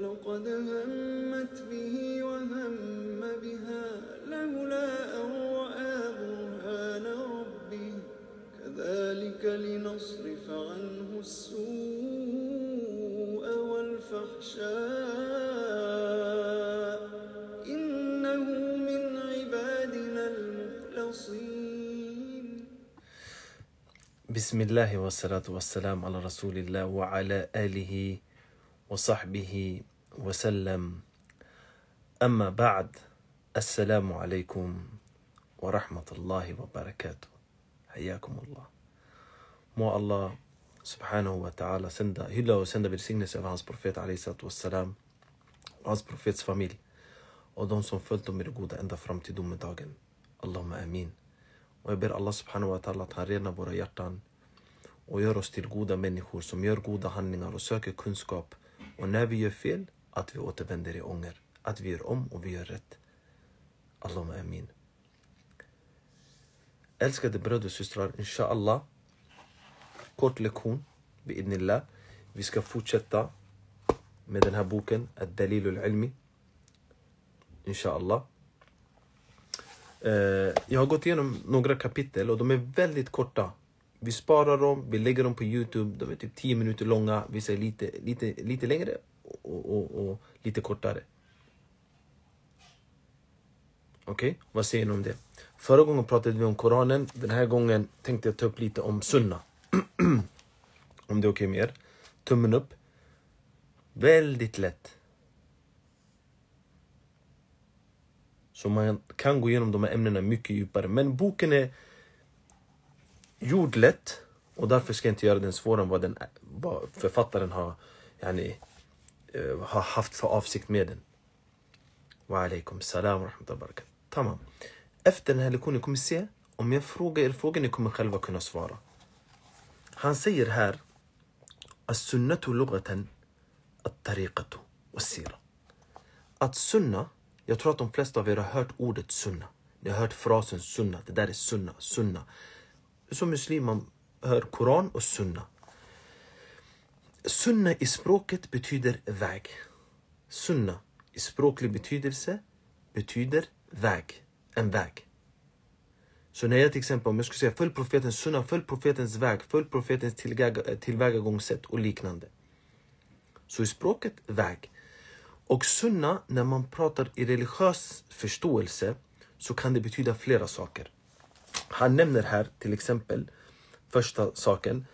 ولقد همت به وهم بها لولا أن رأى برهان ربه كذلك لنصرف عنه السوء والفحشاء إنه من عبادنا المخلصين. بسم الله والصلاة والسلام على رسول الله وعلى آله وصحبه وسلم. أما بعد، السلام عليكم ورحمة الله وبركاته. حياكم الله. Må Allah subhanahu wa ta'ala hylla och sända välsignelse över hans profet والسلام, och hans profets familj och de som följt dem i det goda ända fram till domedagen. Allahumma amin. Och jag ber Allah subhanahu wa ta'ala att han renar våra hjärtan och gör oss till goda människor som gör goda handlingar och söker kunskap. Och när vi gör fel, att vi återvänder i ånger. Att vi gör om och vi gör rätt. Allahumma amin. Älskade bröder och systrar, inshallah. Kort lektion, bi'idnillah. Vi ska fortsätta med den här boken, Ad-Dalil al-Ilmi. Inshallah. Jag har gått igenom några kapitel och de är väldigt korta. Vi sparar dem, vi lägger dem på YouTube. De är typ 10 minuter långa. Vi säger lite längre och lite kortare. Okej, vad säger ni om det? Förra gången pratade vi om Koranen. Den här gången tänkte jag ta upp lite om sunna. Om det är okej med er. Tummen upp. Väldigt lätt. Så man kan gå igenom de här ämnena mycket djupare. Men boken är gjord lätt, och därför ska jag inte göra den svårare än vad författaren har haft för avsikt med den. Wa alaikum salam wa rahmatullahi wa barakatuh. Tamam. Efter den här lektionen kommer vi se om jag frågar er frågor, ni kommer själva kunna svara. Han säger här as-sunnatu lughatan at-tariqatu was-sira. Att sunna, jag tror att de flesta av er har hört ordet sunna. Ni har hört frasen sunna, det där är sunna, sunna. Som muslim man hör Koran och sunna. Sunna i språket betyder väg. Sunna i språklig betydelse betyder väg. En väg. Så när jag till exempel, om jag skulle säga följ profetens sunna, följ profetens väg, följ profetens tillvägagångssätt och liknande. Så i språket väg. Och sunna, när man pratar i religiös förståelse, så kan det betyda flera saker. Han nämner här till exempel, första saken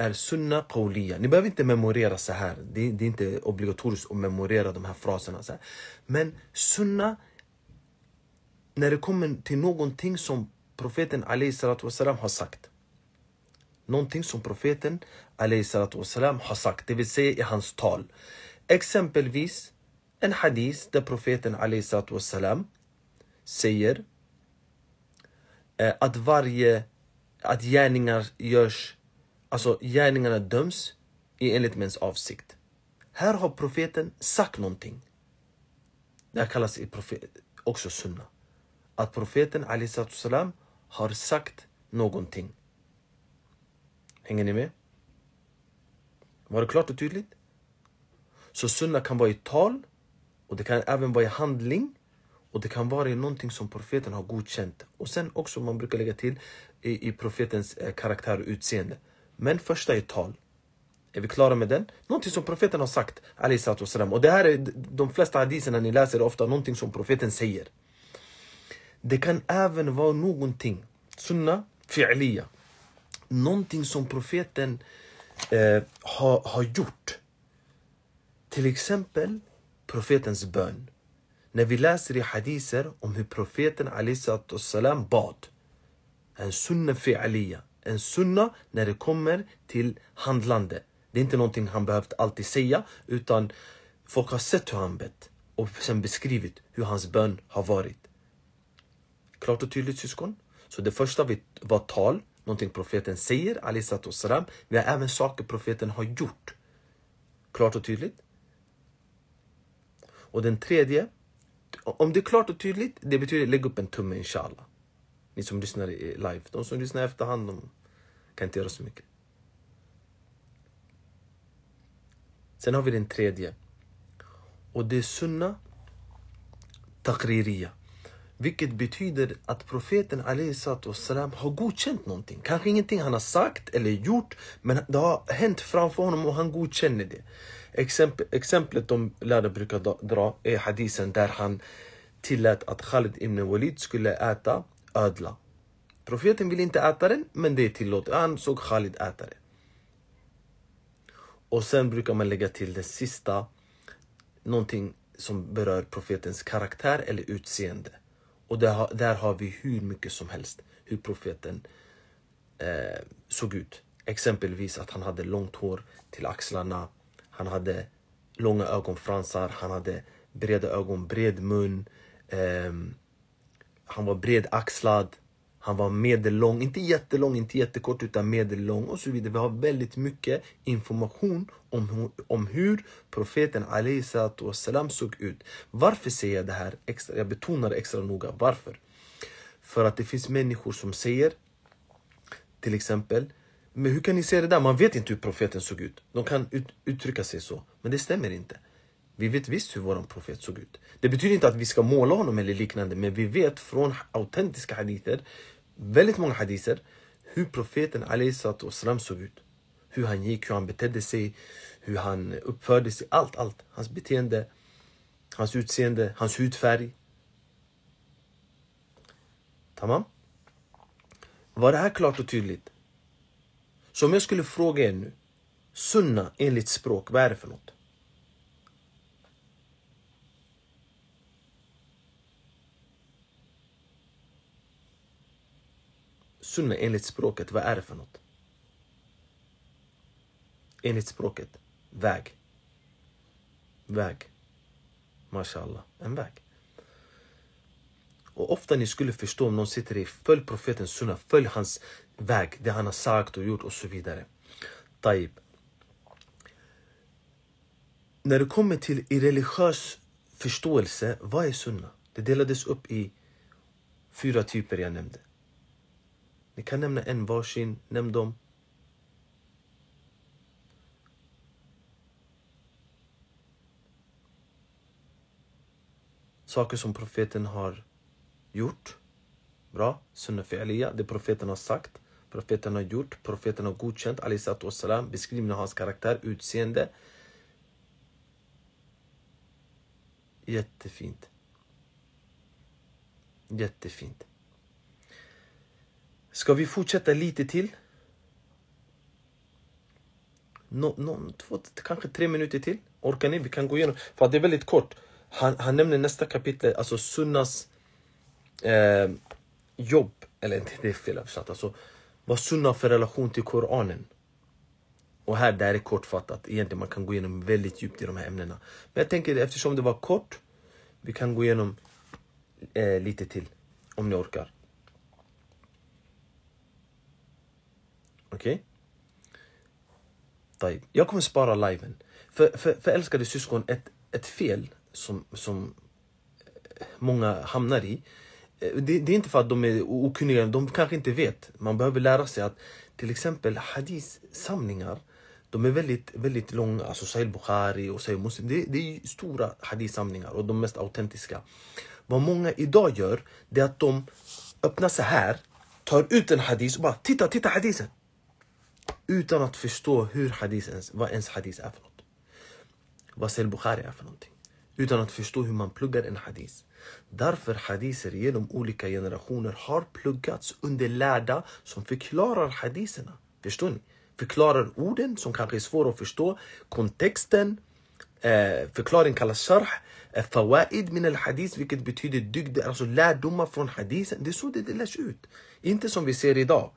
är sunna qawliya. Ni behöver inte memorera så här. Det är inte obligatoriskt att memorera de här fraserna. Så här. Men sunna, när det kommer till någonting som profeten alayhi salatu wassalam har sagt. Någonting som profeten alayhi salatu wassalam har sagt. Det vill säga i hans tal. Exempelvis en hadis där profeten alayhi salatu wassalam säger att gärningar görs, alltså gärningarna döms i enlighet med ens avsikt. Här har profeten sagt någonting. Det här kallas också sunna. Att profeten alayhi salatu wassalam har sagt någonting. Hänger ni med? Var det klart och tydligt? Så sunna kan vara i tal, och det kan även vara i handling. Och det kan vara någonting som profeten har godkänt. Och sen också man brukar lägga till i profetens karaktär och utseende. Men första är tal. Är vi klara med den? Någonting som profeten har sagt, alayhi salatu wassalam. Och det här är de flesta hadiserna ni läser ofta, någonting som profeten säger. Det kan även vara någonting, sunna fi'liya. Någonting som profeten har gjort. Till exempel profetens bön. När vi läser i hadiser om hur profeten alayhi salatu wassalam bad. En sunna fi'liya. En sunna när det kommer till handlande. Det är inte någonting han behövt alltid säga, utan folk har sett hur han bett och sen beskrivit hur hans bön har varit. Klart och tydligt, syskon. Så det första var tal, någonting profeten säger alayhi salatu wassalam. Vi har även saker profeten har gjort. Klart och tydligt. Och den tredje, om det är klart och tydligt, det betyder lägg upp en tumme inshallah. Ni som lyssnar live. De som lyssnar efterhand, de kan inte göra så mycket. Sen har vi den tredje. och det är sunna takririya. Vilket betyder att profeten a.s. har godkänt någonting. Kanske ingenting han har sagt eller gjort, men det har hänt framför honom och han godkänner det. Exemplet de lärda brukar dra är hadisen där han tillät att Khalid ibn Walid skulle äta ödla. Profeten vill inte äta den, men det är tillåtet. Han såg Khalid äta det. Och sen brukar man lägga till det sista, någonting som berör profetens karaktär eller utseende. Och där har vi hur mycket som helst hur profeten såg ut. Exempelvis att han hade långt hår till axlarna, han hade långa ögonfransar, han hade breda ögon, bred mun, han var bredaxlad, han var medellång, inte jättelång, inte jättekort utan medellång och så vidare. Vi har väldigt mycket information om hur profeten a.s. såg ut. Varför säger jag det här extra? Jag betonar det extra noga. Varför? För att det finns människor som säger till exempel, men hur kan ni säga det där? Man vet inte hur profeten såg ut. De kan uttrycka sig så, men det stämmer inte. Vi vet visst hur vår profet såg ut. Det betyder inte att vi ska måla honom eller liknande, men vi vet från autentiska hadither, väldigt många hadither, hur profeten a.s. såg ut. Hur han gick, hur han betedde sig, hur han uppförde sig, allt. Hans beteende, hans utseende, hans hudfärg. Tamam? Var det här klart och tydligt? Så om jag skulle fråga er nu, sunna enligt språk, vad är det för något? Sunna enligt språket, vad är det för något? Enligt språket, väg. Väg. Mashallah, en väg. Och ofta ni skulle förstå om någon sitter i följ profetens sunna, följ hans väg, det han har sagt och gjort och så vidare. Taib. När det kommer till i religiös förståelse, vad är sunna? Det delades upp i 4 typer jag nämnde. Ni kan nämna en varsin, nämn dem. Saker som profeten har gjort. Bra, sunna fi'liya, det profeten har sagt, profeten har gjort, profeten har godkänt, alaihissalatu wassalam, beskrivna hans karaktär, utseende. Jättefint. Jättefint. Ska vi fortsätta lite till? Kanske 3 minuter till? Orkar ni? Vi kan gå igenom. För det är väldigt kort. Han nämner nästa kapitel. Alltså sunnas jobb. Eller inte, det är fel översatt. Alltså vad sunna för relation till Koranen. Och här där är kortfattat. Egentligen man kan gå igenom väldigt djupt i de här ämnena. Men jag tänker eftersom det var kort. Vi kan gå igenom lite till. Om ni orkar. Okej? Okay. Jag kommer spara liven. För älskade syskon, ett fel som många hamnar i. Det är inte för att de är okunniga, de kanske inte vet. Man behöver lära sig att till exempel hadith-samlingar, de är väldigt långa. Alltså Sahih Bukhari och Sahih Muslim, det är stora hadith-samlingar och de mest autentiska. Vad många idag gör, det är att de öppnar så här, tar ut en hadith och bara titta hadithen. Utan att förstå hur vad ens hadis är för något. Vad Sahih Bukhari är för någonting. Utan att förstå hur man pluggar en hadis. Därför hadiser genom olika generationer har pluggats under lärda som förklarar hadiserna. Förstår ni? Förklarar orden som kanske är svåra att förstå. Kontexten. Förklaring kallas sharh. Fawaid min al-hadis, vilket betyder dygder. Alltså lärdomar från hadisen. Det är så det delas ut. Inte som vi ser idag.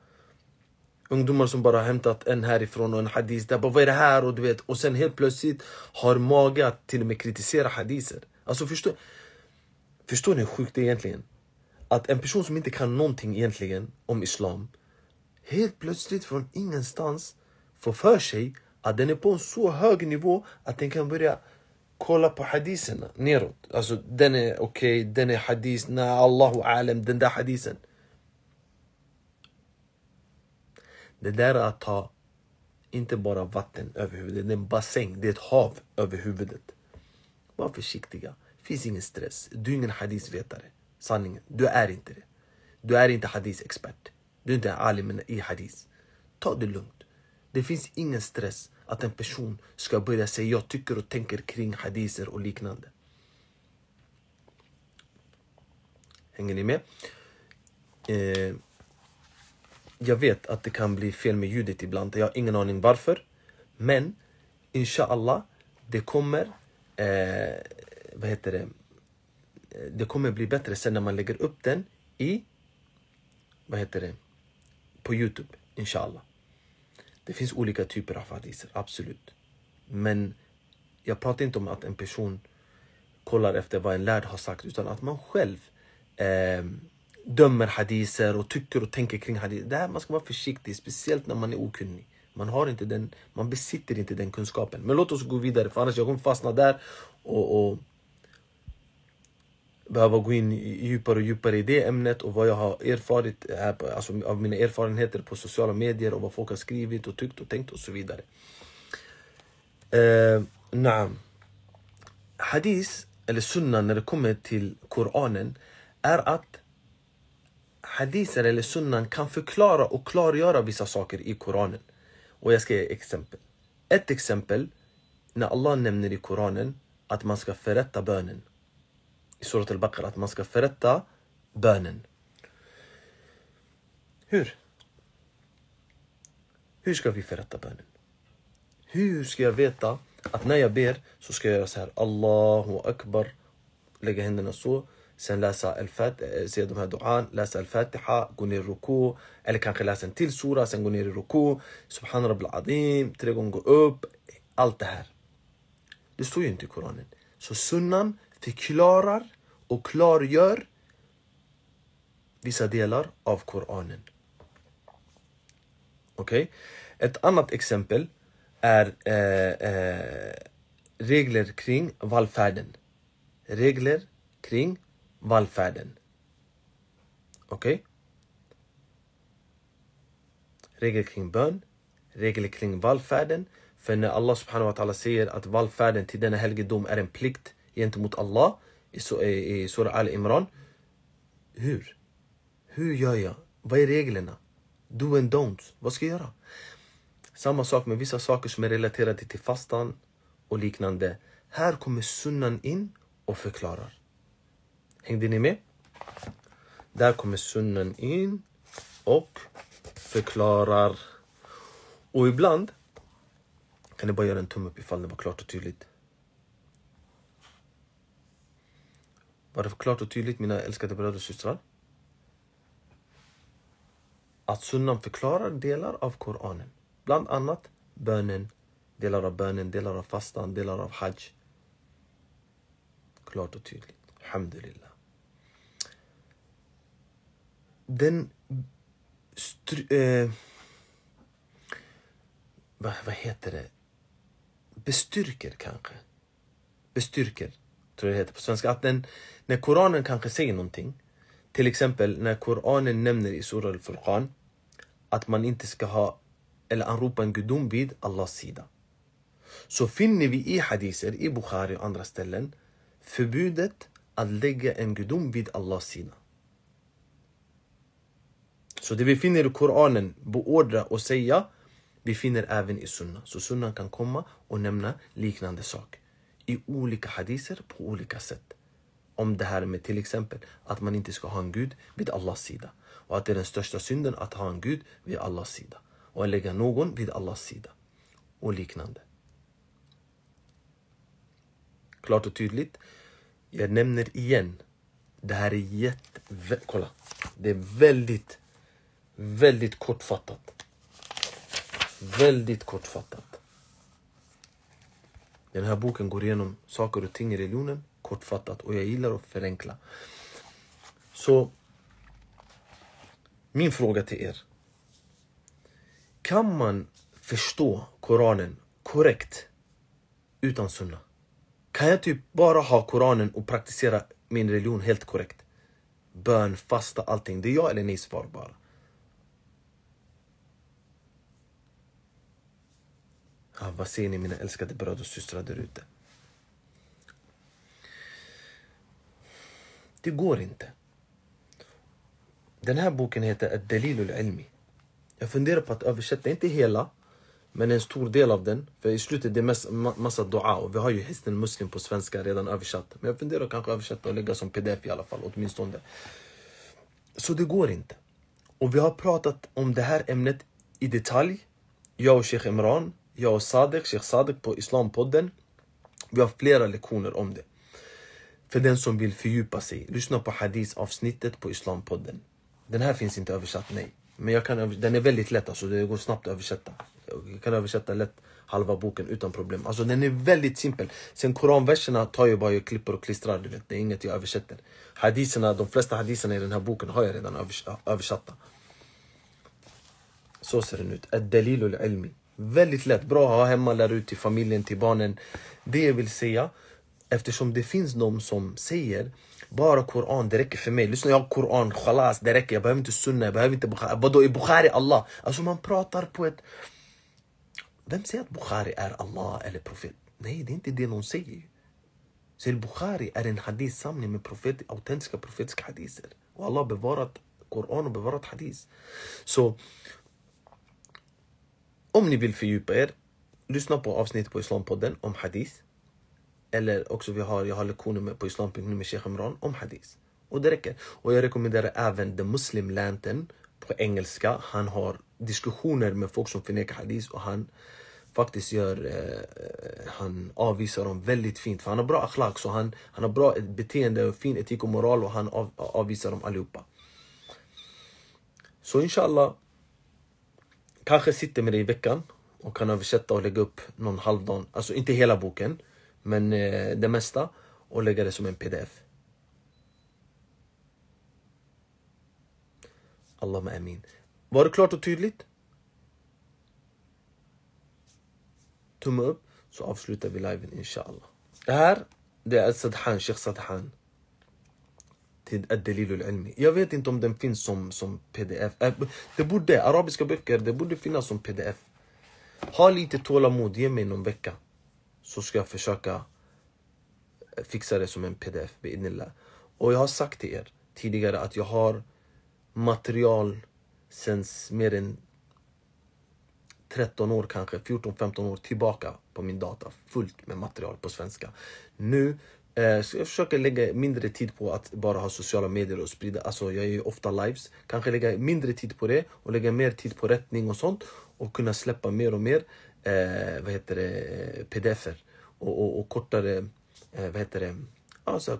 Ungdomar som bara har hämtat en härifrån och en hadis där, bara vad är det här och du vet, och sen helt plötsligt har mage att till och med kritisera hadiser. Alltså förstår ni hur sjukt det är egentligen? Att en person som inte kan någonting egentligen om islam, helt plötsligt från ingenstans får för sig att den är på en så hög nivå att den kan börja kolla på hadiserna neråt. Alltså den är okej, den är hadis, na Allahu alam, den där hadisen. Det där är att ta inte bara vatten över huvudet, det är en bassäng, det är ett hav över huvudet. Varför försiktiga? Det finns ingen stress. Du är ingen hadisvetare. Sanningen, du är inte det. Du är inte hadisexpert. Du är inte alimen i hadis. Ta det lugnt. Det finns ingen stress att en person ska börja säga jag tycker och tänker kring hadiser och liknande. Hänger ni med? Jag vet att det kan bli fel med ljudet ibland. Jag har ingen aning varför. Men inshallah, det kommer det kommer bli bättre sen när man lägger upp den i på YouTube, inshallah. Det finns olika typer av hadiser, absolut. Men jag pratar inte om att en person kollar efter vad en lärd har sagt, utan att man själv dömer hadiser och tycker och tänker kring hadiser. Det här, man ska vara försiktig, speciellt när man är okunnig. Man har inte den, man besitter inte den kunskapen. Men låt oss gå vidare, för annars jag kommer fastna där och behöva gå in djupare och djupare i det ämnet och vad jag har erfarit här, alltså av mina erfarenheter på sociala medier och vad folk har skrivit och tyckt och tänkt och så vidare. Hadis eller sunna när det kommer till Koranen är att hadiser eller sunnan kan förklara och klargöra vissa saker i Koranen. Och jag ska ge exempel. Ett exempel, när Allah nämner i Koranen att man ska förrätta bönen. I surat al-Baqarah, att man ska förrätta bönen. Hur? Hur ska vi förrätta bönen? Hur ska jag veta att när jag ber så ska jag göra så här, Allahu Akbar, lägga händerna så, sen läsa säga de här duan, läsa al-Fatiha, gå ner i ruku, eller kanske läsa en till sura, sen gå ner i ruku, Subhan Rabbil Azim, 3 gånger gå upp, allt det här. Det står ju inte i Koranen. Så sunnan förklarar och klargör vissa delar av Koranen. Okej? Ett annat exempel är regler kring vallfärden. Regler kring vallfärden. Okej? Regler kring bön. Regler kring vallfärden. För när Allah subhanahu wa ta'ala säger att vallfärden till denna helgedom är en plikt gentemot Allah i Surah Al-Imran. Hur? Hur gör jag? Vad är reglerna? Do and don'ts. Vad ska jag göra? Samma sak med vissa saker som är relaterade till fastan och liknande. Här kommer sunnan in och förklarar. Hängde ni med? Där kommer sunnan in och förklarar. Och ibland kan ni bara göra en tumme upp ifall det var klart och tydligt. Var det klart och tydligt, mina älskade bröder och systrar? Att sunnan förklarar delar av Koranen. Bland annat bönen, delar av fastan, delar av hajj. Klart och tydligt. Alhamdulillah. Den... Bestyrker kanske. Bestyrker. Tror jag det heter på svenska, att när Koranen kanske säger någonting, till exempel när Koranen nämner i Surah al-Furqan att man inte ska ha eller anropa en gudom vid Allahs sida, så finner vi i hadiser i Bukhari och andra ställen förbudet att lägga en gudom vid Allahs sida. Så det vi finner i Koranen beordra och säga, vi finner även i sunna. Så sunna kan komma och nämna liknande saker i olika hadiser på olika sätt. Om det här med till exempel att man inte ska ha en gud vid Allahs sida. Och att det är den största synden att ha en gud vid Allahs sida. Och att lägga någon vid Allahs sida. Och liknande. Klart och tydligt. Jag nämner igen. Det här är kolla. Det är väldigt, väldigt kortfattat. Väldigt kortfattat. Den här boken går igenom saker och ting i religionen kortfattat, och jag gillar att förenkla. Så min fråga till er: kan man förstå Koranen korrekt utan sunna? Kan jag typ bara ha Koranen och praktisera min religion helt korrekt? Bön, fasta, allting. Det är jag eller ni svar bara. Vad ser ni, mina älskade bröder och systrar där ute? تقول انت den här boken heter Ad-Dalil al-Ilmi. Jag funderar på att översätta, inte hela, men en stor del av den. För i slutet det är massa dua, och vi har ju Hisn al-Muslim på svenska redan översatt. Men jag funderar kanske översätta och lägga som pdf i alla fall, åtminstone. Så det går inte. Och vi har pratat om det här ämnet i detalj. Jag och Sheikh Imran, jag och Sadiq, Sheikh Sadiq på Islampodden. Vi har flera lektioner om det. För den som vill fördjupa sig, lyssna på hadith-avsnittet på Islampodden. Den här finns inte översatt, nej. Men jag kan, den är väldigt lätt, alltså det går snabbt att översätta. Jag kan översätta lätt halva boken utan problem. Alltså den är väldigt simpel. Sen koranverserna tar jag bara, jag klipper och klistrar, du vet. Det är inget jag översätter. Hadiserna, de flesta hadiserna i den här boken har jag redan översatta. Så ser den ut. Ad-Dalil al-Ilmi. Väldigt lätt, bra att ha hemma, lära ut till familjen, till barnen. Det jag vill säga, eftersom det finns de som säger bara Koran, det räcker för mig. Lyssna, jag har Koran, khalas, det räcker. Jag behöver inte sunna, jag behöver inte Bukhari. Vadå, är Bukhari Allah? Alltså man pratar på ett... Vem säger att Bukhari är Allah eller profet? Nej, det är inte det någon säger. Så Bukhari är en hadith-samling med profet, autentiska profetiska hadiser. Och Allah har bevarat Koran och bevarat hadis. Så om ni vill fördjupa er, lyssna på avsnitt på Islampodden om hadith. Eller också jag har lektioner på Islam.nu med Sheikh Imran om hadith. Och det räcker. Och jag rekommenderar även The Muslim Lantern på engelska. Han har diskussioner med folk som förnekar hadith. Och han faktiskt han avvisar dem väldigt fint. För han har bra akhlaq. Så han har bra beteende och fin etik och moral. Och han avvisar dem allihopa. Så inshallah. Kanske sitter med dig i veckan. Och kan översätta och lägga upp någon halvdag. Alltså inte hela boken. Men det mesta, och lägga det som en pdf. Allahumma amin. Var det klart och tydligt? Tumme upp, så avslutar vi liven inshallah. Det här, det är Sadhan, Sheikh Sadhan. Till Ad-Dalil al-Ilmi. Jag vet inte om den finns som pdf. Det borde, arabiska böcker, det borde finnas som pdf. Ha lite tålamod, ge mig någon vecka. Så ska jag försöka fixa det som en pdf. Och jag har sagt till er tidigare att jag har material sen mer än 13 år kanske, 14-15 år tillbaka på min data. Fullt med material på svenska. Nu ska jag försöka lägga mindre tid på att bara ha sociala medier och sprida. Alltså jag är ju ofta lives. Kanske lägga mindre tid på det och lägga mer tid på rättning och sånt. Och kunna släppa mer och mer. Pdf-er och kortare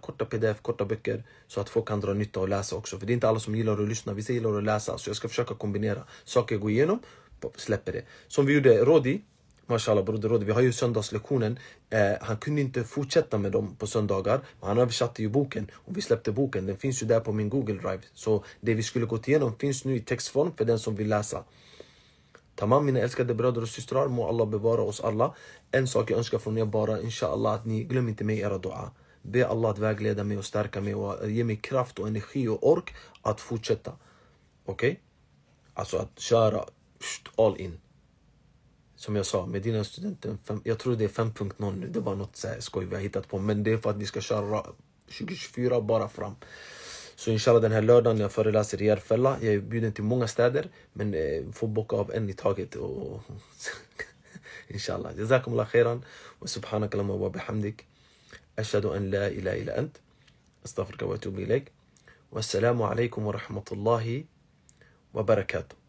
korta pdf, korta böcker, så att folk kan dra nytta och läsa också, för det är inte alla som gillar att lyssna, vissa gillar att läsa, så jag ska försöka kombinera saker jag går igenom, släpper det som vi gjorde, Rodi, mashallah broder Rodi, vi har ju söndagslektionen, han kunde inte fortsätta med dem på söndagar, men han översatte ju boken och vi släppte boken, den finns ju där på min Google Drive, så det vi skulle gått igenom finns nu i textform för den som vill läsa. Tamam, mina älskade bröder och systrar, må Allah bevara oss alla. En sak jag önskar från er bara, inshallah, att ni glömmer inte med era dua. Be Allah att vägleda mig och stärka mig och ge mig kraft och energi och ork att fortsätta. Okej? Okay? Alltså att köra all in. Som jag sa, med dina studenter, jag tror det är 5.0 nu. Det var något så här skoj vi har hittat på. Men det är för att ni ska köra 2024 bara fram. Så inshallah den här lördagen jag föreläser i Järfälla. Jag är bjuden till många städer. Men får bocka av en i taget. Och inshallah. Jazakumullah khairan. Wa subhanakallahu wa bihamdik. Ashhadu an la ilaha illa ant. Astaghfiruka wa atubu ilayk. Wassalamu alaikum wa rahmatullahi wa barakatuh.